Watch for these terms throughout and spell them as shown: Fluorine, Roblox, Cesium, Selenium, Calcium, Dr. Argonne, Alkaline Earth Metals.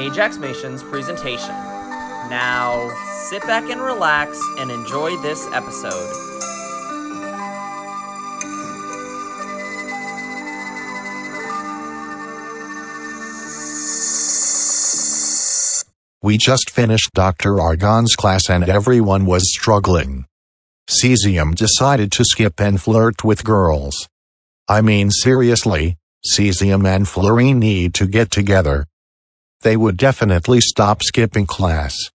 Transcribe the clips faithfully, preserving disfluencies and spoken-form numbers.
Ajax Mason's presentation. Now, sit back and relax and enjoy this episode. We just finished Doctor Argonne's class and everyone was struggling. Cesium decided to skip and flirt with girls. I mean seriously, Cesium and Fluorine need to get together. They would definitely stop skipping class.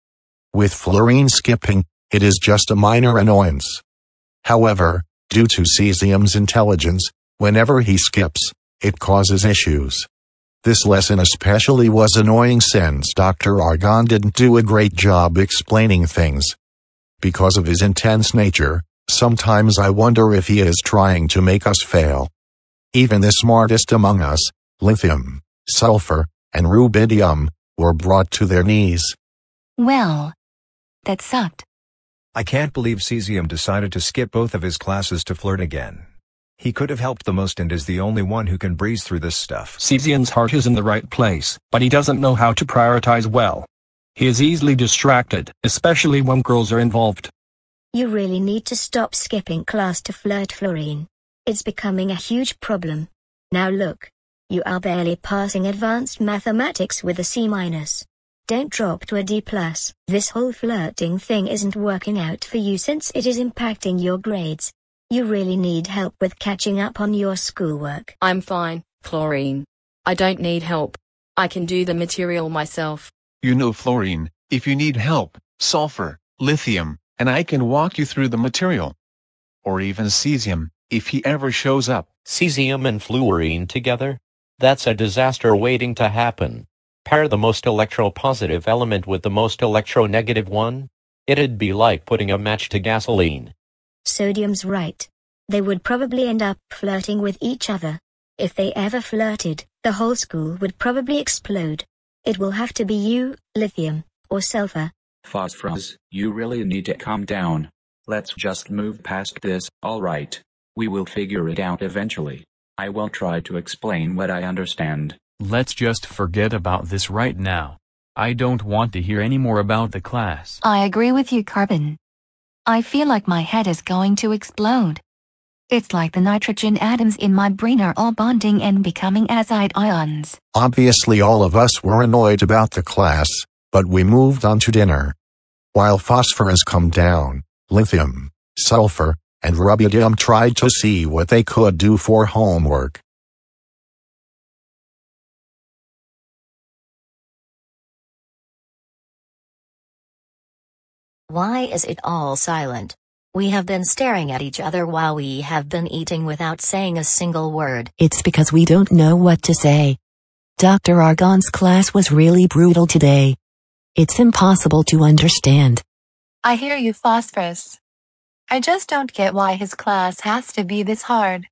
With Fluorine skipping, it is just a minor annoyance. However, due to Cesium's intelligence, whenever he skips, it causes issues. This lesson especially was annoying since Doctor Argonne didn't do a great job explaining things. Because of his intense nature, sometimes I wonder if he is trying to make us fail. Even the smartest among us, lithium, sulfur, and rubidium, were brought to their knees. Well, that sucked. I can't believe Cesium decided to skip both of his classes to flirt again. He could have helped the most and is the only one who can breeze through this stuff. Cesium's heart is in the right place, but he doesn't know how to prioritize well. He is easily distracted, especially when girls are involved. You really need to stop skipping class to flirt, Fluorine. It's becoming a huge problem. Now look. You are barely passing advanced mathematics with a C minus. Don't drop to a D plus. This whole flirting thing isn't working out for you since it is impacting your grades. You really need help with catching up on your schoolwork. I'm fine, Fluorine. I don't need help. I can do the material myself. You know, Fluorine, if you need help, sulfur, lithium, and I can walk you through the material. Or even cesium, if he ever shows up. Cesium and Fluorine together? That's a disaster waiting to happen. Pair the most electropositive element with the most electronegative one? It'd be like putting a match to gasoline. Sodium's right. They would probably end up flirting with each other. If they ever flirted, the whole school would probably explode. It will have to be you, lithium, or sulfur. Phosphorus, you really need to calm down. Let's just move past this, alright? We will figure it out eventually. I will try to explain what I understand. Let's just forget about this right now. I don't want to hear any more about the class. I agree with you, Carbon. I feel like my head is going to explode. It's like the nitrogen atoms in my brain are all bonding and becoming azide ions. Obviously all of us were annoyed about the class, but we moved on to dinner. While phosphorus come down, lithium, sulfur, and rubidium tried to see what they could do for homework. Why is it all silent? We have been staring at each other while we have been eating without saying a single word. It's because we don't know what to say. Doctor Argonne's class was really brutal today. It's impossible to understand. I hear you, Phosphorus. I just don't get why his class has to be this hard.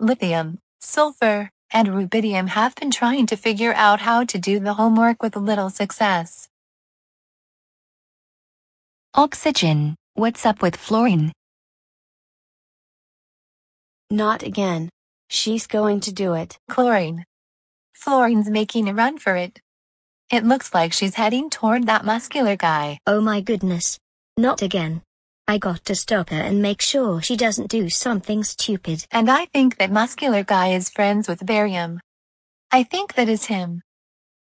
Lithium, sulfur, and rubidium have been trying to figure out how to do the homework with little success. Oxygen, what's up with Fluorine? Not again. She's going to do it. Chlorine. Fluorine's making a run for it. It looks like she's heading toward that muscular guy. Oh my goodness. Not again. I got to stop her and make sure she doesn't do something stupid. And I think that muscular guy is friends with Barium. I think that is him.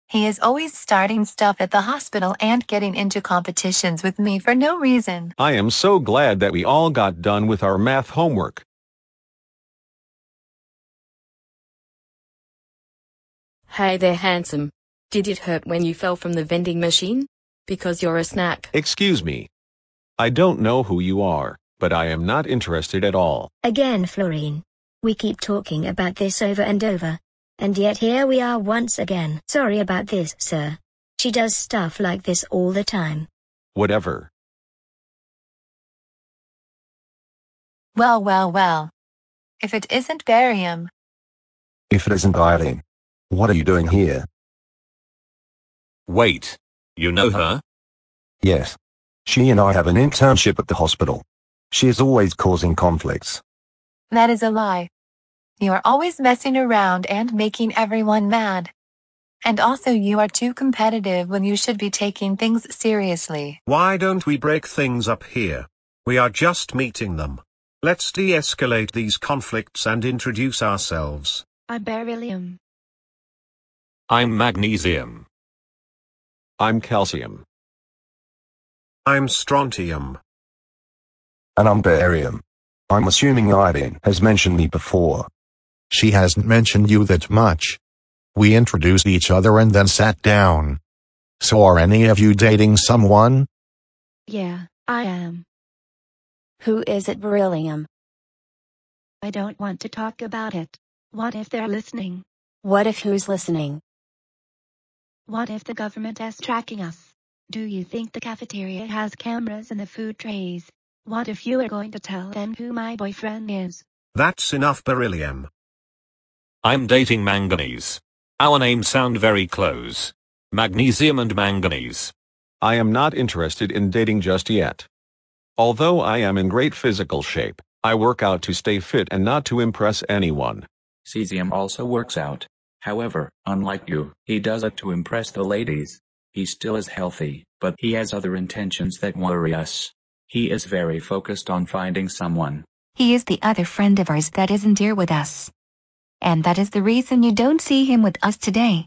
He is always starting stuff at the hospital and getting into competitions with me for no reason. I am so glad that we all got done with our math homework. Hey there, handsome. Did it hurt when you fell from the vending machine? Because you're a snack. Excuse me. I don't know who you are, but I am not interested at all. Again, Fluorine. We keep talking about this over and over, and yet here we are once again. Sorry about this, sir. She does stuff like this all the time. Whatever. Well, well, well. If it isn't barium. If it isn't Irene. What are you doing here? Wait. You know her? Yes. She and I have an internship at the hospital. She is always causing conflicts. That is a lie. You are always messing around and making everyone mad. And also you are too competitive when you should be taking things seriously. Why don't we break things up here? We are just meeting them. Let's de-escalate these conflicts and introduce ourselves. I'm beryllium. I'm magnesium. I'm calcium. I'm strontium. And I'm barium. I'm assuming Irene has mentioned me before. She hasn't mentioned you that much. We introduced each other and then sat down. So are any of you dating someone? Yeah, I am. Who is it, beryllium? I don't want to talk about it. What if they're listening? What if who's listening? What if the government is tracking us? Do you think the cafeteria has cameras in the food trays? What if you are going to tell them who my boyfriend is? That's enough, beryllium. I'm dating manganese. Our names sound very close. Magnesium and manganese. I am not interested in dating just yet. Although I am in great physical shape, I work out to stay fit and not to impress anyone. Cesium also works out. However, unlike you, he does it to impress the ladies. He still is healthy, but he has other intentions that worry us. He is very focused on finding someone. He is the other friend of ours that isn't here with us. And that is the reason you don't see him with us today.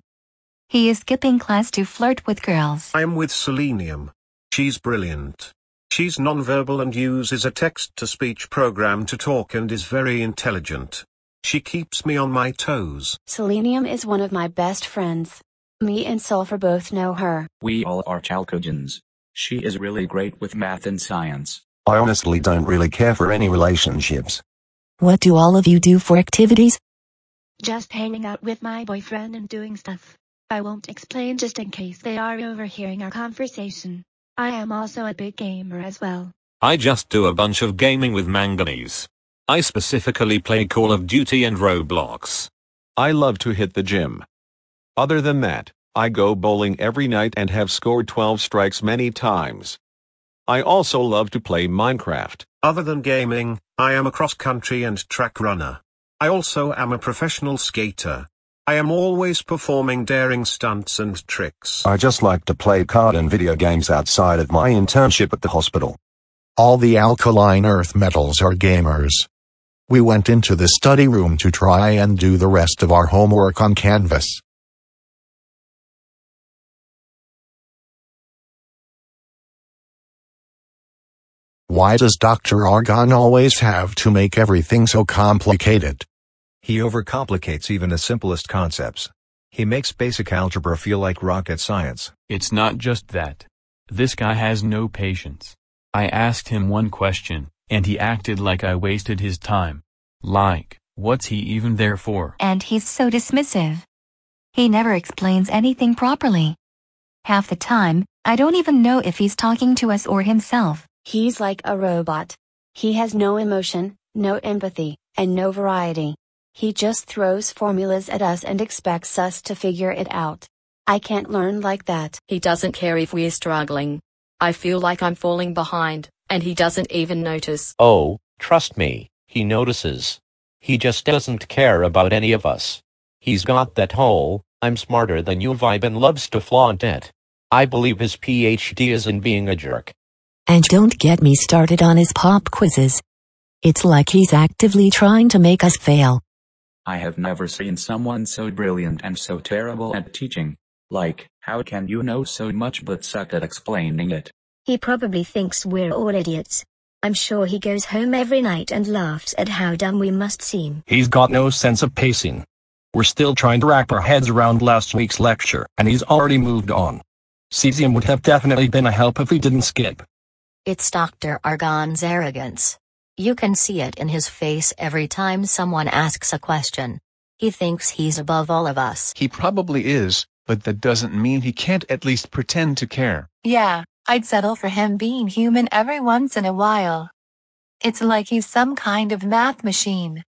He is skipping class to flirt with girls. I'm with Selenium. She's brilliant. She's nonverbal and uses a text-to-speech program to talk and is very intelligent. She keeps me on my toes. Selenium is one of my best friends. Me and Sulfur both know her. We all are chalcogens. She is really great with math and science. I honestly don't really care for any relationships. What do all of you do for activities? Just hanging out with my boyfriend and doing stuff. I won't explain just in case they are overhearing our conversation. I am also a big gamer as well. I just do a bunch of gaming with manganese. I specifically play Call of Duty and Roblox. I love to hit the gym. Other than that, I go bowling every night and have scored twelve strikes many times. I also love to play Minecraft. Other than gaming, I am a cross-country and track runner. I also am a professional skater. I am always performing daring stunts and tricks. I just like to play card and video games outside of my internship at the hospital. All the alkaline earth metals are gamers. We went into the study room to try and do the rest of our homework on Canvas. Why does Doctor Argonne always have to make everything so complicated? He overcomplicates even the simplest concepts. He makes basic algebra feel like rocket science. It's not just that. This guy has no patience. I asked him one question, and he acted like I wasted his time. Like, what's he even there for? And he's so dismissive. He never explains anything properly. Half the time, I don't even know if he's talking to us or himself. He's like a robot. He has no emotion, no empathy, and no variety. He just throws formulas at us and expects us to figure it out. I can't learn like that. He doesn't care if we're struggling. I feel like I'm falling behind, and he doesn't even notice. Oh, trust me, he notices. He just doesn't care about any of us. He's got that whole, I'm smarter than you vibe and loves to flaunt it. I believe his PhD is in being a jerk. And don't get me started on his pop quizzes. It's like he's actively trying to make us fail. I have never seen someone so brilliant and so terrible at teaching. Like, how can you know so much but suck at explaining it? He probably thinks we're all idiots. I'm sure he goes home every night and laughs at how dumb we must seem. He's got no sense of pacing. We're still trying to wrap our heads around last week's lecture, and he's already moved on. Cesium would have definitely been a help if he didn't skip. It's Doctor Argonne's arrogance. You can see it in his face every time someone asks a question. He thinks he's above all of us. He probably is, but that doesn't mean he can't at least pretend to care. Yeah, I'd settle for him being human every once in a while. It's like he's some kind of math machine.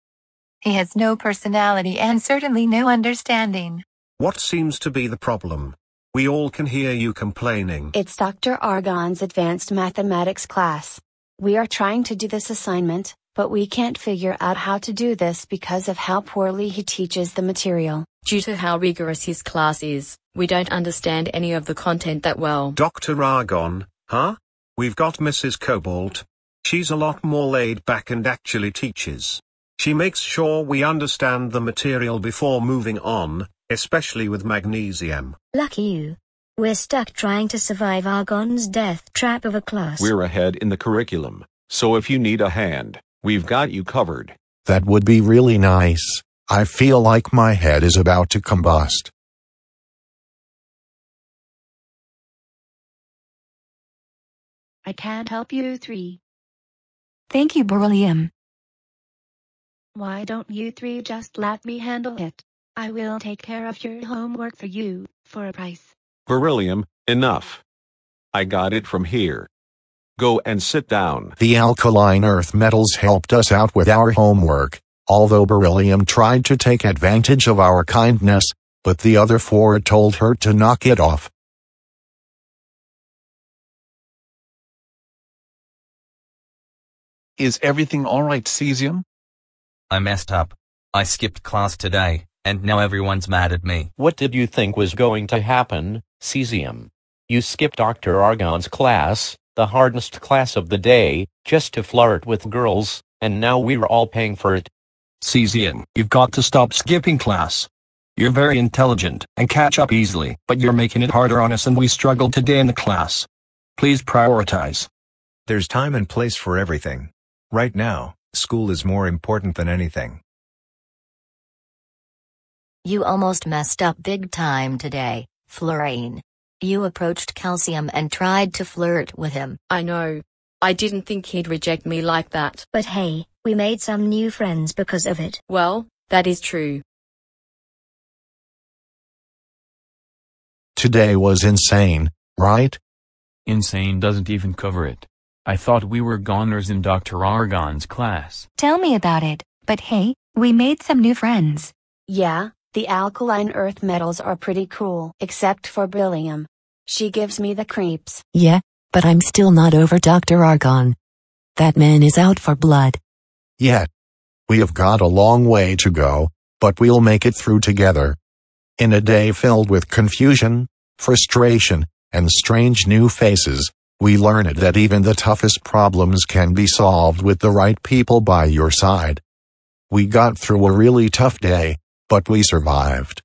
He has no personality and certainly no understanding. What seems to be the problem? We all can hear you complaining. It's Doctor Argonne's advanced mathematics class. We are trying to do this assignment, but we can't figure out how to do this because of how poorly he teaches the material. Due to how rigorous his class is, we don't understand any of the content that well. Doctor Argonne, huh? We've got Missus Cobalt. She's a lot more laid back and actually teaches. She makes sure we understand the material before moving on, especially with magnesium. Lucky you. We're stuck trying to survive Argonne's death trap of a class. We're ahead in the curriculum, so if you need a hand, we've got you covered. That would be really nice. I feel like my head is about to combust. I can't help you three. Thank you, beryllium. Why don't you three just let me handle it? I will take care of your homework for you, for a price. Beryllium, enough. I got it from here. Go and sit down. The alkaline earth metals helped us out with our homework, although beryllium tried to take advantage of our kindness, but the other four told her to knock it off. Is everything alright, Cesium? I messed up. I skipped class today, and now everyone's mad at me. What did you think was going to happen, Cesium? You skipped Doctor Argonne's class, the hardest class of the day, just to flirt with girls, and now we're all paying for it. Cesium, you've got to stop skipping class. You're very intelligent and catch up easily, but you're making it harder on us and we struggled today in the class. Please prioritize. There's time and place for everything. Right now, school is more important than anything. You almost messed up big time today, Fluorine. You approached Calcium and tried to flirt with him. I know. I didn't think he'd reject me like that. But hey, we made some new friends because of it. Well, that is true. Today was insane, right? Insane doesn't even cover it. I thought we were goners in Doctor Argonne's class. Tell me about it, but hey, we made some new friends. Yeah, the alkaline earth metals are pretty cool. Except for beryllium. She gives me the creeps. Yeah, but I'm still not over Doctor Argonne. That man is out for blood. Yet. We have got a long way to go, but we'll make it through together. In a day filled with confusion, frustration, and strange new faces, we learned that even the toughest problems can be solved with the right people by your side. We got through a really tough day, but we survived.